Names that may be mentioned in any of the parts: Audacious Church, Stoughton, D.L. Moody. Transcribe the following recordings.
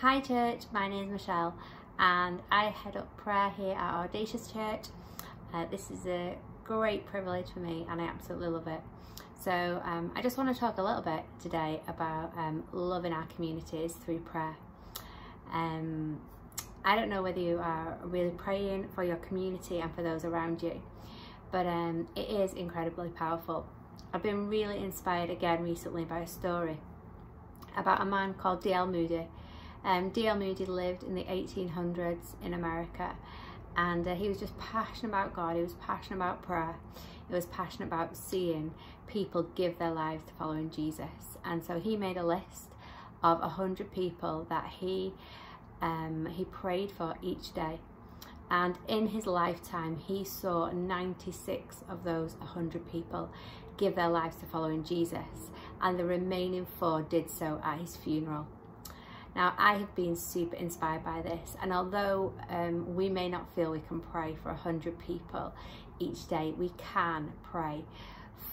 Hi church, my name is Michelle and I head up prayer here at Audacious Church. This is a great privilege for me and I absolutely love it. So I just want to talk a little bit today about loving our communities through prayer. I don't know whether you are really praying for your community and for those around you, but it is incredibly powerful. I've been really inspired again recently by a story about a man called D.L. Moody. D.L. Moody lived in the 1800s in America, and he was just passionate about God, he was passionate about prayer, he was passionate about seeing people give their lives to following Jesus. And so he made a list of 100 people that he prayed for each day, and in his lifetime he saw 96 of those 100 people give their lives to following Jesus, and the remaining 4 did so at his funeral. Now, I have been super inspired by this, and although we may not feel we can pray for 100 people each day, we can pray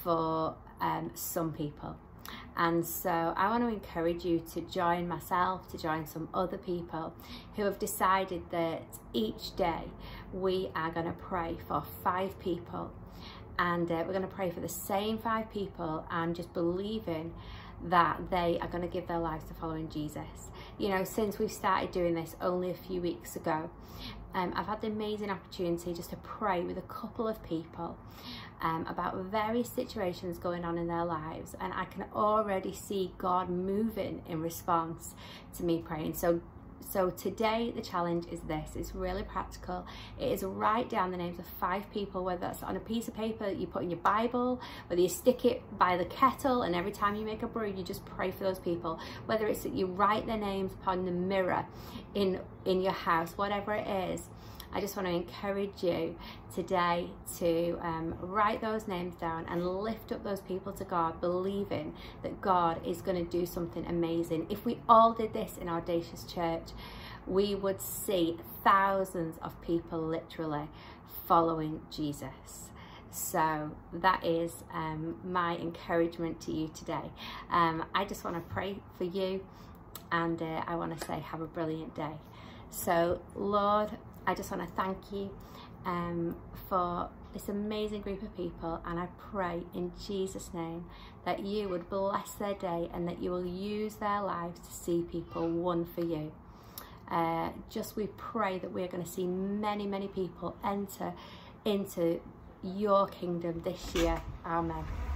for some people. And so I want to encourage you to join myself, to join some other people who have decided that each day we are going to pray for 5 people, and we're going to pray for the same 5 people and just believing that they are going to give their lives to following Jesus. You know, since we've started doing this only a few weeks ago, I've had the amazing opportunity just to pray with a couple of people about various situations going on in their lives, and I can already see God moving in response to me praying. So today the challenge is this. It's really practical. It is write down the names of 5 people, whether that's on a piece of paper that you put in your Bible, whether you stick it by the kettle and every time you make a brew you just pray for those people, whether it's that you write their names upon the mirror in your house, whatever it is. I just want to encourage you today to write those names down and lift up those people to God, believing that God is going to do something amazing. If we all did this in Audacious Church, we would see thousands of people literally following Jesus. So that is my encouragement to you today. I just want to pray for you, and I want to say have a brilliant day. So Lord, I just want to thank you for this amazing group of people, and I pray in Jesus' name that you would bless their day and that you will use their lives to see people won for you. We pray that we're going to see many, many people enter into your kingdom this year. Amen.